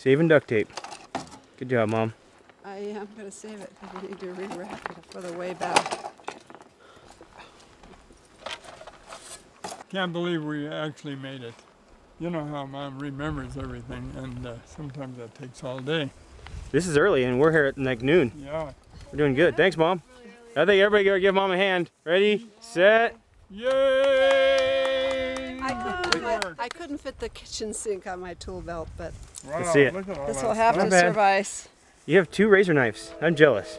Saving duct tape. Good job, Mom. I am going to save it because we need to rewrap it for the way back. Can't believe we actually made it. You know how Mom remembers everything, and sometimes that takes all day. This is early, and we're here at like noon. Yeah. We're doing good. Thanks, Mom. Really early. I think everybody gotta give Mom a hand. Ready, set. Yay! I couldn't fit the kitchen sink on my tool belt, but wow, let's see it. Look at all this will have to survive. You have 2 razor knives. I'm jealous.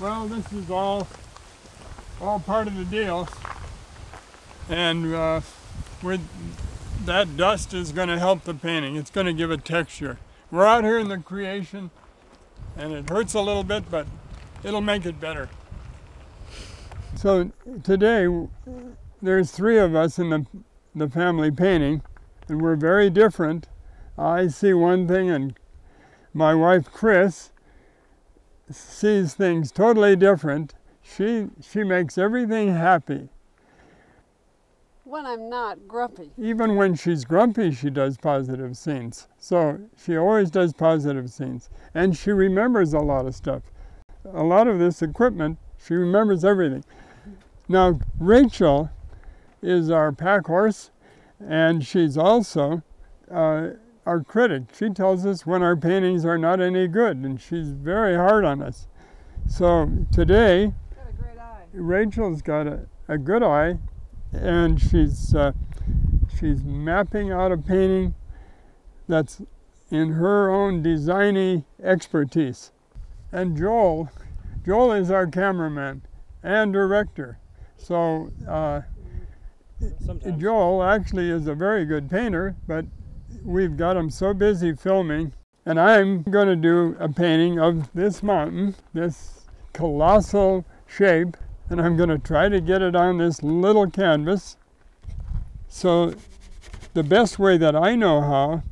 Well, this is all part of the deal, and with that dust is going to help the painting. It's going to give it texture. We're out here in the creation, and it hurts a little bit, but it'll make it better. So today, there's 3 of us in the family painting, and we're very different. I see one thing, and my wife, Chris, sees things totally different. She makes everything happy. When I'm not grumpy. Even when she's grumpy, she does positive scenes. So she always does positive scenes. And she remembers a lot of stuff. A lot of this equipment, she remembers everything. Now, Rachel is our pack horse, and she's also our critic. She tells us when our paintings are not any good, and she's very hard on us. So today, got a great eye. Rachel's got a good eye, and she's mapping out a painting that's in her own designy expertise. And Joel is our cameraman and director. So Joel actually is a very good painter, but we've got them so busy filming, and I'm going to do a painting of this mountain, this colossal shape, and I'm going to try to get it on this little canvas. So the best way that I know how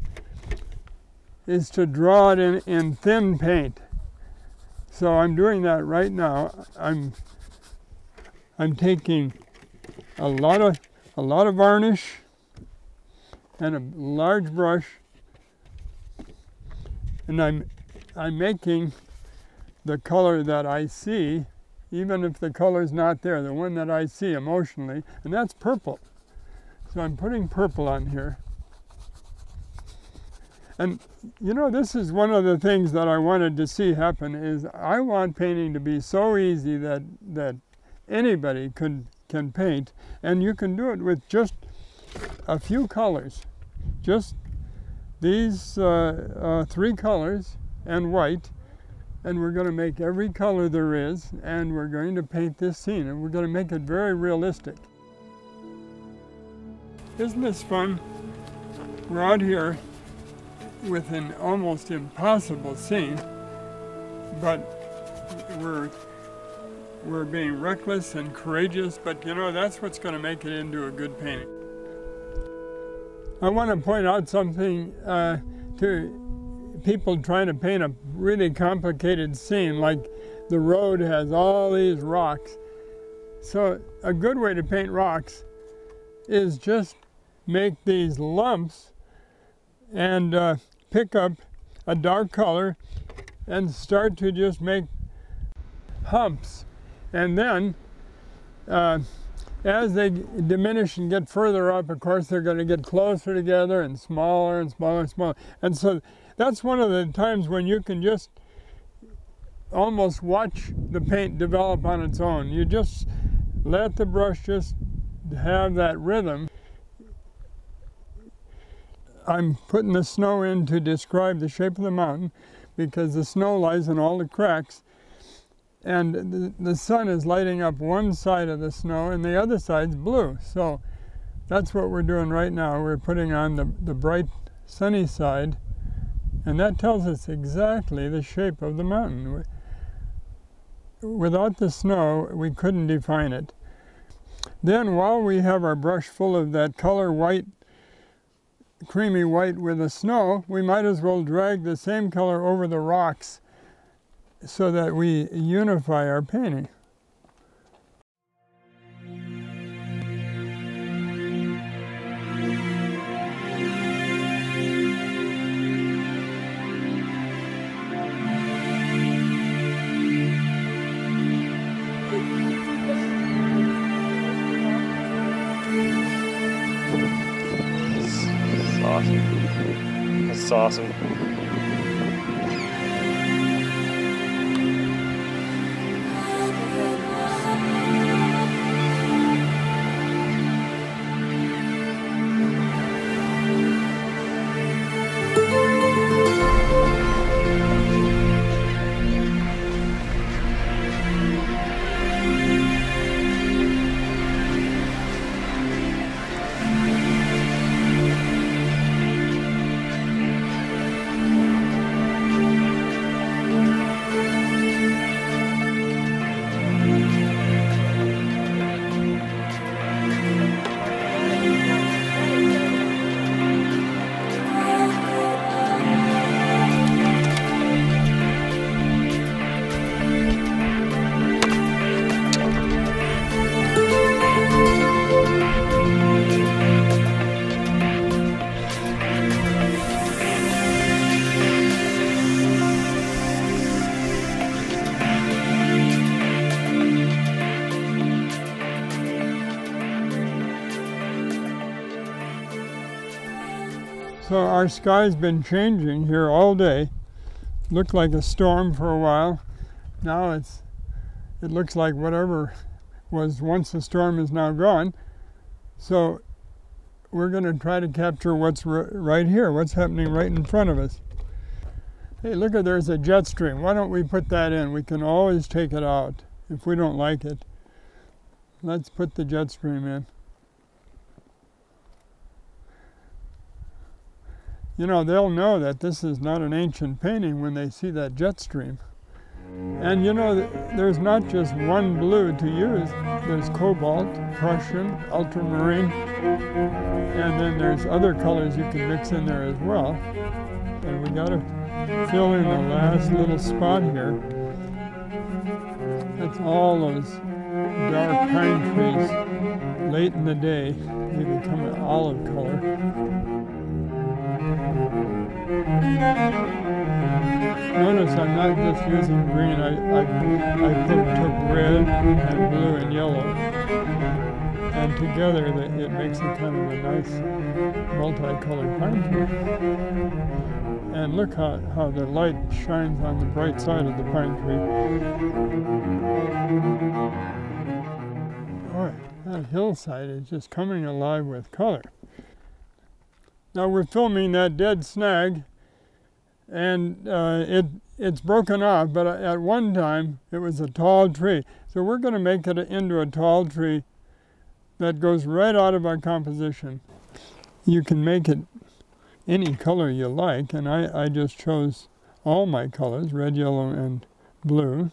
is to draw it in thin paint. So I'm doing that right now. I'm taking a lot of varnish and a large brush, and I'm making the color that I see, even if the color's not there, the one that I see emotionally, and that's purple. So I'm putting purple on here. And you know, this is one of the things that I wanted to see happen, is I want painting to be so easy that anybody can paint, and you can do it with just a few colors. Just these 3 colors and white, and we're going to make every color there is, and we're going to paint this scene, and we're going to make it very realistic. Isn't this fun? We're out here with an almost impossible scene, but we're being reckless and courageous, but you know, that's what's going to make it into a good painting. I want to point out something to people trying to paint a really complicated scene, like the road has all these rocks. So a good way to paint rocks is just make these lumps and pick up a dark color and start to just make humps. And then as they diminish and get further up, of course, they're going to get closer together and smaller and smaller and smaller. And so that's one of the times when you can just almost watch the paint develop on its own. You just let the brush just have that rhythm. I'm putting the snow in to describe the shape of the mountain because the snow lies in all the cracks, and the sun is lighting up one side of the snow and the other side's blue. So that's what we're doing right now. We're putting on the bright sunny side, and that tells us exactly the shape of the mountain. Without the snow, we couldn't define it. Then while we have our brush full of that color white, creamy white with the snow, we might as well drag the same color over the rocks so that we unify our painting. That's awesome. So our sky's been changing here all day. Looked like a storm for a while. Now it looks like whatever was once a storm is now gone. So we're going to try to capture what's right here, what's happening right in front of us. Hey, look, there's a jet stream. Why don't we put that in? We can always take it out if we don't like it. Let's put the jet stream in. You know, they'll know that this is not an ancient painting when they see that jet stream. And you know, there's not just one blue to use. There's cobalt, Prussian, ultramarine, and then there's other colors you can mix in there as well. And we gotta fill in the last little spot here. That's all those dark pine trees. Late in the day, they become an olive color. Notice I'm not just using green, I took red and blue and yellow, and together it makes a kind of a nice multicolored pine tree. And look how the light shines on the bright side of the pine tree. Boy, that hillside is just coming alive with color. Now we're filming that dead snag, and it's broken off, but at one time it was a tall tree. So we're going to make it into a tall tree that goes right out of our composition. You can make it any color you like, and I just chose all my colors, red, yellow, and blue.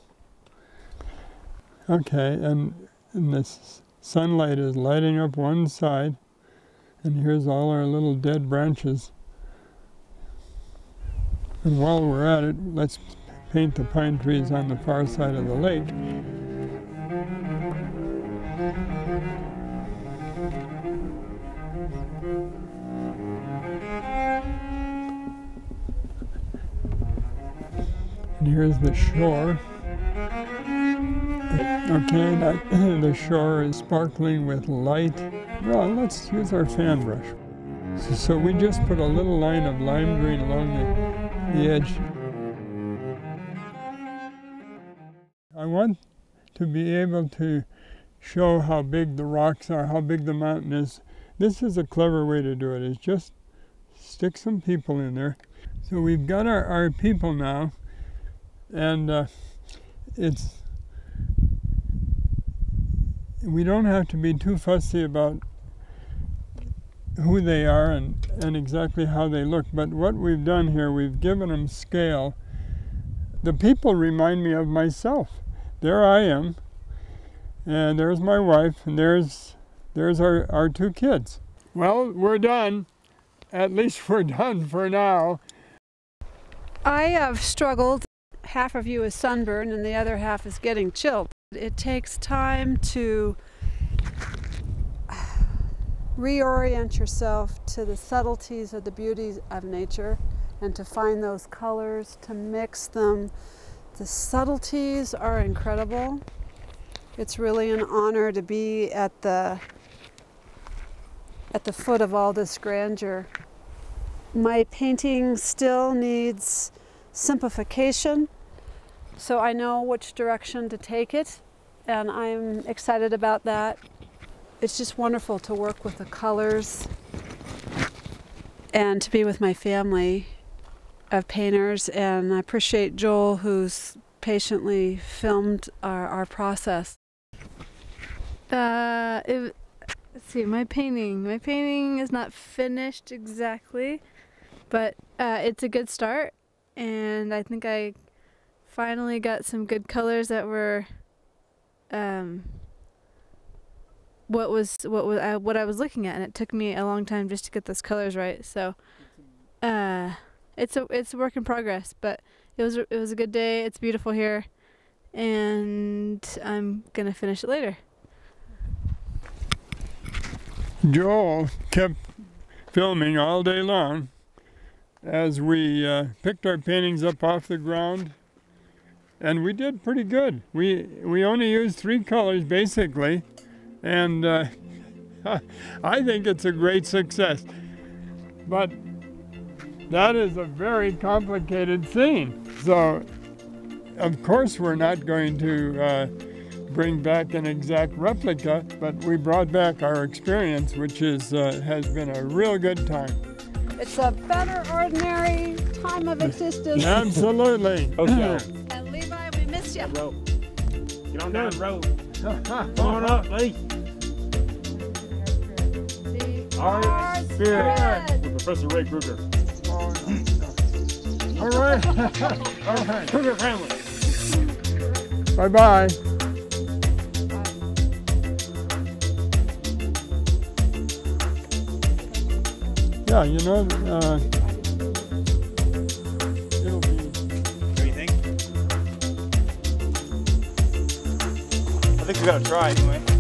Okay, and this sunlight is lighting up one side. And here's all our little dead branches. And while we're at it, let's paint the pine trees on the far side of the lake. And here's the shore. Okay, the shore is sparkling with light. Well, let's use our fan brush. So we just put a little line of lime green along the edge. I want to be able to show how big the rocks are, how big the mountain is. This is a clever way to do it, is just stick some people in there. So we've got our people now, and we don't have to be too fussy about who they are and exactly how they look, but what we've done here, we've given them scale. The people remind me of myself. There I am, and there's my wife, and there's our two kids. Well, we're done. At least we're done for now. I have struggled. Half of you is sunburn, and the other half is getting chilled. It takes time to reorient yourself to the subtleties or the beauties of nature, and to find those colors, to mix them. The subtleties are incredible. It's really an honor to be at the foot of all this grandeur. My painting still needs simplification, so I know which direction to take it, and I'm excited about that. It's just wonderful to work with the colors and to be with my family of painters, and I appreciate Joel, who's patiently filmed our process. Let's see, my painting is not finished exactly, but it's a good start, and I think I finally got some good colors that were what I was looking at, and it took me a long time just to get those colors right. So it's a work in progress, but it was a good day. It's beautiful here, and I'm gonna finish it later. Joel kept filming all day long as we picked our paintings up off the ground, and we did pretty good. We only used 3 colors basically, and I think it's a great success. But that is a very complicated scene, so of course we're not going to bring back an exact replica, but we brought back our experience, which is has been a real good time. It's a better ordinary time of existence. Absolutely. Okay. And Levi, we miss you. Get on down the road. Come on up, Lee. The Art Spirit. With Professor Ray Kruger. All right. All right. Kruger family. Bye-bye. Yeah, you know, it'll be... What do you think? I think we gotta try anyway.